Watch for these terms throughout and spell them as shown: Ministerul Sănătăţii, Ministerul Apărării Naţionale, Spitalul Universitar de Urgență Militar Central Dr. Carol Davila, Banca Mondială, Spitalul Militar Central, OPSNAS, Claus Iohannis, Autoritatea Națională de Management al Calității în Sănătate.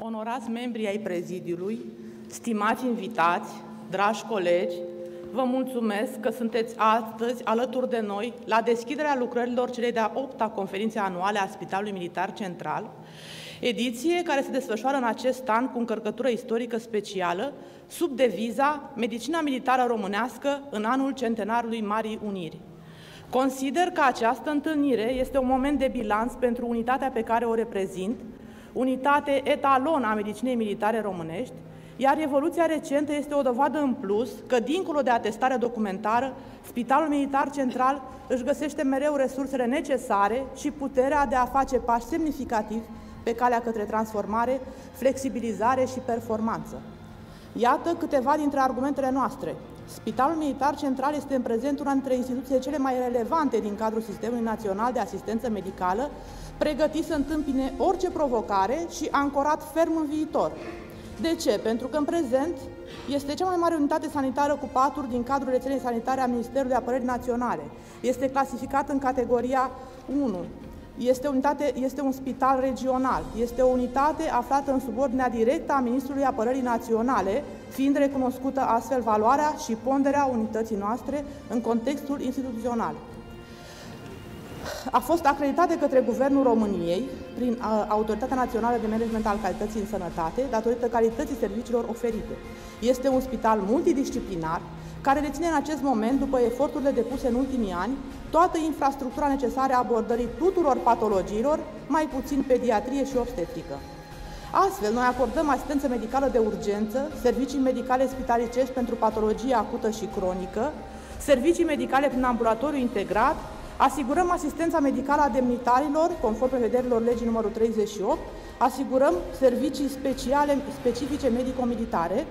Onorați membrii ai prezidiului, stimați invitați, dragi colegi, vă mulțumesc că sunteți astăzi alături de noi la deschiderea lucrărilor celei de-a 8-a conferințe anuale a Spitalului Militar Central, ediție care se desfășoară în acest an cu încărcătură istorică specială, sub deviza Medicina Militară Românească în anul centenarului Marii Uniri. Consider că această întâlnire este un moment de bilanț pentru unitatea pe care o reprezint, unitate etalon a medicinei militare românești, iar evoluția recentă este o dovadă în plus că, dincolo de atestarea documentară, Spitalul Militar Central își găsește mereu resursele necesare și puterea de a face pași semnificativi pe calea către transformare, flexibilizare și performanță. Iată câteva dintre argumentele noastre. Spitalul Militar Central este în prezent una dintre instituțiile cele mai relevante din cadrul Sistemului Național de Asistență Medicală, pregătit să întâmpine orice provocare și ancorat ferm în viitor. De ce? Pentru că în prezent este cea mai mare unitate sanitară cu paturi din cadrul rețelei sanitare a Ministerului de Apărări Naționale. Este clasificată în categoria 1. Este un spital regional, este o unitate aflată în subordinea directă a Ministrului Apărării Naționale, fiind recunoscută astfel valoarea și ponderea unității noastre în contextul instituțional. A fost acreditat de către Guvernul României prin Autoritatea Națională de Management al Calității în Sănătate, datorită calității serviciilor oferite. Este un spital multidisciplinar, care reține în acest moment, după eforturile depuse în ultimii ani, toată infrastructura necesară a abordării tuturor patologiilor, mai puțin pediatrie și obstetrică. Astfel, noi acordăm asistență medicală de urgență, servicii medicale spitalicești pentru patologie acută și cronică, servicii medicale prin ambulatoriu integrat, asigurăm asistența medicală a demnitarilor, conform prevederilor legii numărul 38, asigurăm servicii specifice medico-militare.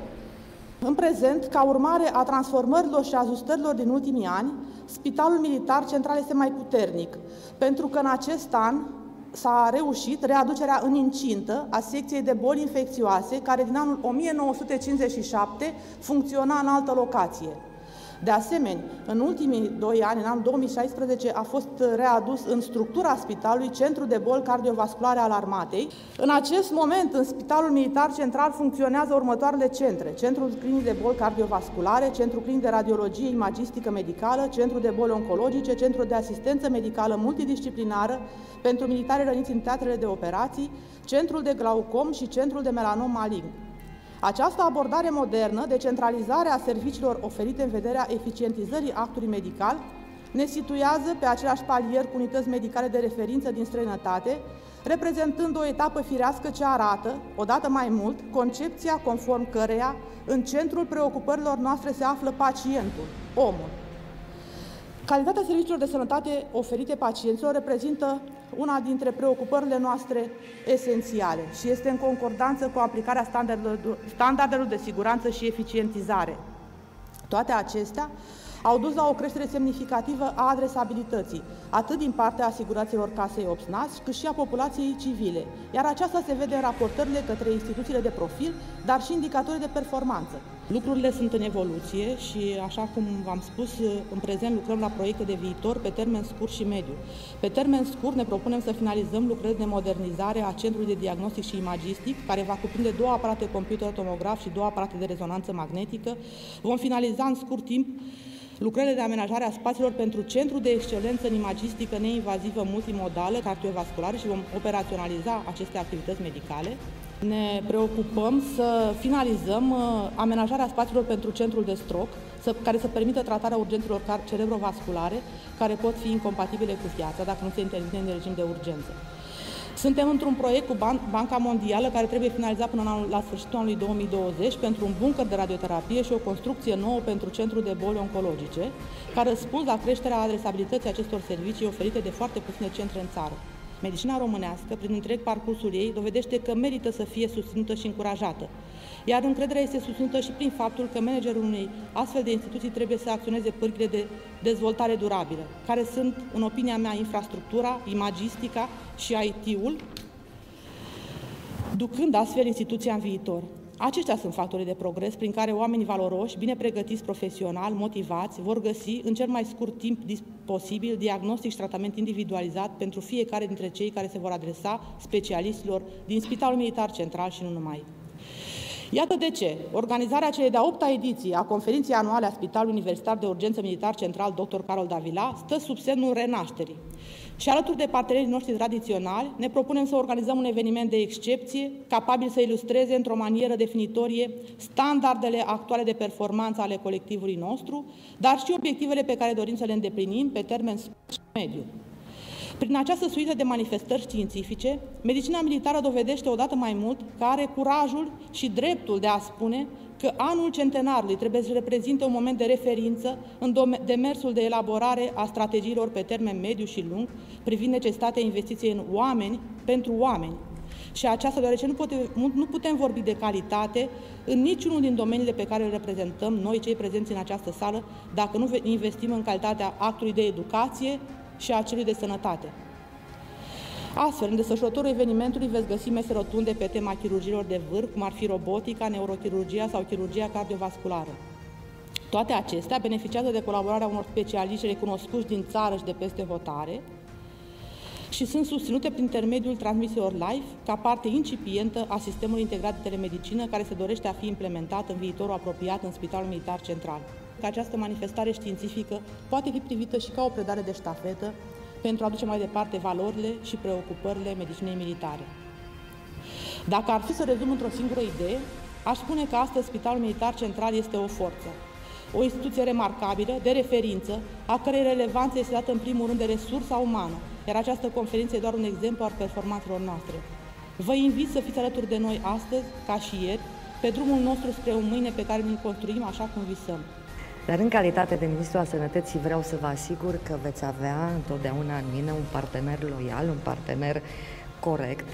În prezent, ca urmare a transformărilor și ajustărilor din ultimii ani, Spitalul Militar Central este mai puternic, pentru că în acest an s-a reușit readucerea în incintă a secției de boli infecțioase, care din anul 1957 funcționa în altă locație. De asemenea, în ultimii 2 ani, în anul 2016, a fost readus în structura spitalului Centrul de Boli Cardiovasculare al Armatei. În acest moment, în Spitalul Militar Central funcționează următoarele centre: Centrul Clinic de Boli Cardiovasculare, Centrul Clinic de Radiologie Imagistică Medicală, Centrul de Boli Oncologice, Centrul de Asistență Medicală Multidisciplinară pentru militarii răniți în teatrele de operații, Centrul de Glaucom și Centrul de Melanom Malign. Această abordare modernă de centralizare a serviciilor oferite în vederea eficientizării actului medical ne situează pe același palier cu unități medicale de referință din străinătate, reprezentând o etapă firească ce arată, odată mai mult, concepția conform căreia în centrul preocupărilor noastre se află pacientul, omul. Calitatea serviciilor de sănătate oferite pacienților reprezintă una dintre preocupările noastre esențiale și este în concordanță cu aplicarea standardelor de siguranță și eficientizare. Toate acestea au dus la o creștere semnificativă a adresabilității, atât din partea asiguraților casei OPSNAS, cât și a populației civile, iar aceasta se vede în raportările către instituțiile de profil, dar și indicatorii de performanță. Lucrurile sunt în evoluție și, așa cum v-am spus, în prezent lucrăm la proiecte de viitor pe termen scurt și mediu. Pe termen scurt ne propunem să finalizăm lucrările de modernizare a Centrului de Diagnostic și Imagistic, care va cuprinde 2 aparate computer tomograf și 2 aparate de rezonanță magnetică. Vom finaliza în scurt timp lucrările de amenajare a spațiilor pentru Centrul de Excelență în Imagistică Neinvazivă Multimodală Cardiovasculară și vom operaționaliza aceste activități medicale. Ne preocupăm să finalizăm amenajarea spațiilor pentru Centrul de Stroc, care să permită tratarea urgențelor cerebrovasculare, care pot fi incompatibile cu viața dacă nu se intervine în regim de urgență. Suntem într-un proiect cu Banca Mondială care trebuie finalizat până la sfârșitul anului 2020 pentru un bunker de radioterapie și o construcție nouă pentru Centrul de Boli Oncologice, ca răspuns la creșterea adresabilității acestor servicii oferite de foarte puține centre în țară. Medicina românească, prin întreg parcursul ei, dovedește că merită să fie susținută și încurajată, iar încrederea este susținută și prin faptul că managerul unei astfel de instituții trebuie să acționeze pârghile de dezvoltare durabilă, care sunt, în opinia mea, infrastructura, imagistica și IT-ul, ducând astfel instituția în viitor. Aceștia sunt factorii de progres prin care oamenii valoroși, bine pregătiți profesional, motivați, vor găsi în cel mai scurt timp posibil diagnostic și tratament individualizat pentru fiecare dintre cei care se vor adresa specialistilor din Spitalul Militar Central și nu numai. Iată de ce organizarea celei de-a 8-a ediții a conferinței anuale a Spitalului Universitar de Urgență Militar Central Dr. Carol Davila stă sub semnul renașterii. Și alături de partenerii noștri tradiționali, ne propunem să organizăm un eveniment de excepție, capabil să ilustreze într-o manieră definitorie standardele actuale de performanță ale colectivului nostru, dar și obiectivele pe care dorim să le îndeplinim pe termen scurt și mediu. Prin această suită de manifestări științifice, medicina militară dovedește odată mai mult că are curajul și dreptul de a spune că anul centenarului trebuie să reprezinte un moment de referință în demersul de elaborare a strategiilor pe termen mediu și lung privind necesitatea investiției în oameni pentru oameni. Și aceasta deoarece nu putem vorbi de calitate în niciunul din domeniile pe care le reprezentăm noi cei prezenți în această sală dacă nu investim în calitatea actului de educație și a celui de sănătate. Astfel, în desfășurătorul evenimentului veți găsi mese rotunde pe tema chirurgiilor de vârf, cum ar fi robotica, neurochirurgia sau chirurgia cardiovasculară. Toate acestea beneficiază de colaborarea unor specialiști recunoscuți din țară și de peste hotare și sunt susținute prin intermediul transmisiilor live ca parte incipientă a sistemului integrat de telemedicină care se dorește a fi implementat în viitorul apropiat în Spitalul Militar Central. Că această manifestare științifică poate fi privită și ca o predare de ștafetă pentru a aduce mai departe valorile și preocupările medicinei militare. Dacă ar fi să rezum într-o singură idee, aș spune că astăzi Spitalul Militar Central este o forță, o instituție remarcabilă, de referință, a cărei relevanță este dată în primul rând de resursa umană, iar această conferință e doar un exemplu al performanțelor noastre. Vă invit să fiți alături de noi astăzi, ca și ieri, pe drumul nostru spre un mâine pe care îl construim așa cum visăm. Dar în calitate de Ministru al Sănătății vreau să vă asigur că veți avea întotdeauna în mine un partener loial, un partener corect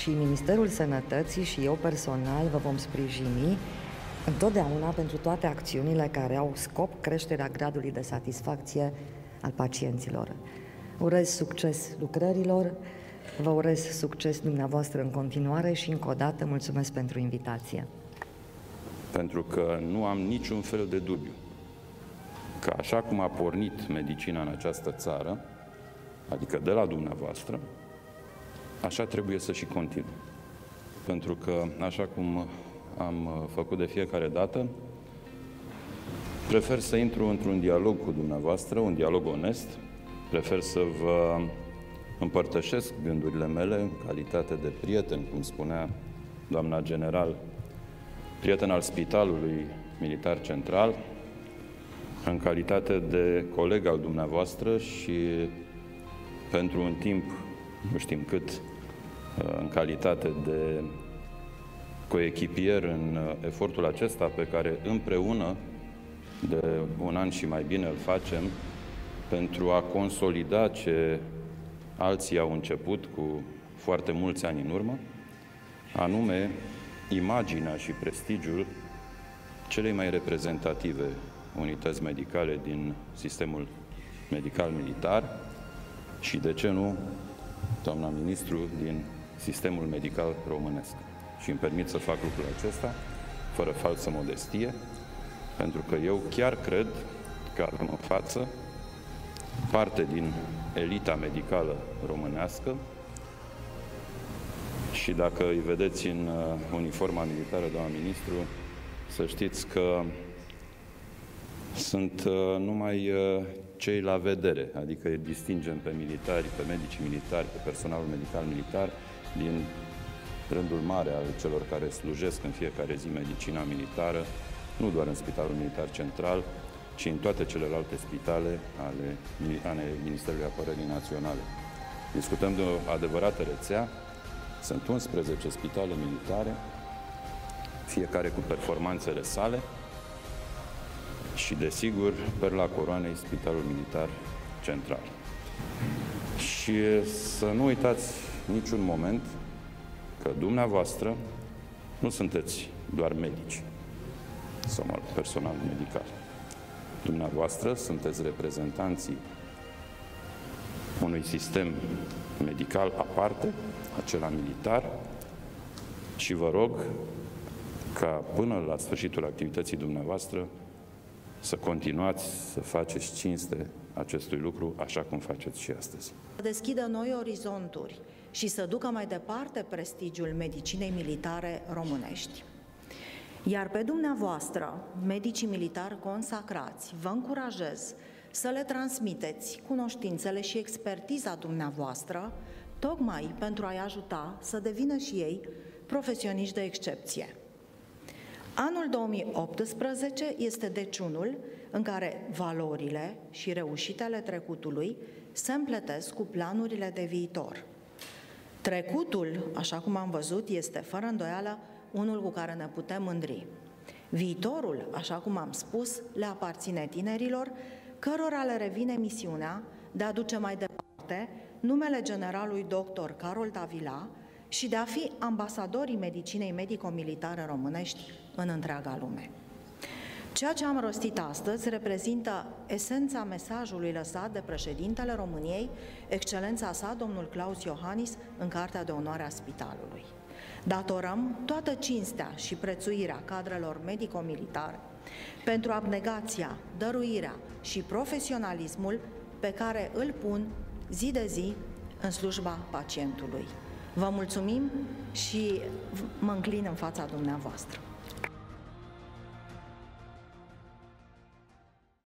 și Ministerul Sănătății și eu personal vă vom sprijini întotdeauna pentru toate acțiunile care au scop creșterea gradului de satisfacție al pacienților. Urez succes lucrărilor, vă urez succes dumneavoastră în continuare și încă o dată mulțumesc pentru invitație. Pentru că nu am niciun fel de dubiu că așa cum a pornit medicina în această țară, adică de la dumneavoastră, așa trebuie să și continue. Pentru că, așa cum am făcut de fiecare dată, prefer să intru într-un dialog cu dumneavoastră, un dialog onest, prefer să vă împărtășesc gândurile mele în calitate de prieten, cum spunea doamna general, prieten al Spitalului Militar Central, în calitate de coleg al dumneavoastră și pentru un timp, nu știm cât, în calitate de coechipier în efortul acesta pe care împreună de un an și mai bine îl facem pentru a consolida ce alții au început cu foarte mulți ani în urmă, anume imaginea și prestigiul celei mai reprezentative unități medicale din sistemul medical-militar și, de ce nu, doamna ministru, din sistemul medical românesc. Și îmi permit să fac lucrul acesta fără falsă modestie, pentru că eu chiar cred că avem în față parte din elita medicală românească. Și dacă îi vedeți în uniforma militară, doamna ministru, să știți că sunt numai cei la vedere, adică îi distingem pe militari, pe medicii militari, pe personalul medical-militar, din rândul mare al celor care slujesc în fiecare zi medicina militară, nu doar în Spitalul Militar Central, ci în toate celelalte spitale ale Ministerului Apărării Naționale. Discutăm de o adevărată rețea. Sunt 11 spitale militare, fiecare cu performanțele sale și, desigur, perla coroanei Spitalul Militar Central. Și să nu uitați niciun moment că dumneavoastră nu sunteți doar medici sau personal medical. Dumneavoastră sunteți reprezentanții unui sistem medical aparte, acela militar, și vă rog ca până la sfârșitul activității dumneavoastră să continuați să faceți cinste acestui lucru, așa cum faceți și astăzi. Să deschidă noi orizonturi și să ducă mai departe prestigiul medicinei militare românești. Iar pe dumneavoastră, medicii militari consacrați, vă încurajez să le transmiteți cunoștințele și expertiza dumneavoastră, tocmai pentru a-i ajuta să devină și ei profesioniști de excepție. Anul 2018 este deciunul în care valorile și reușitele trecutului se împletesc cu planurile de viitor. Trecutul, așa cum am văzut, este fără îndoială unul cu care ne putem mândri. Viitorul, așa cum am spus, le aparține tinerilor, cărora le revine misiunea de a duce mai departe numele generalului dr. Carol Davila și de a fi ambasadorii medicinei medico-militare românești în întreaga lume. Ceea ce am rostit astăzi reprezintă esența mesajului lăsat de președintele României, excelența sa, domnul Claus Iohannis, în Cartea de Onoare a Spitalului. Datorăm toată cinstea și prețuirea cadrelor medico-militare pentru abnegația, dăruirea și profesionalismul pe care îl pun zi de zi în slujba pacientului. Vă mulțumim și mă înclin în fața dumneavoastră.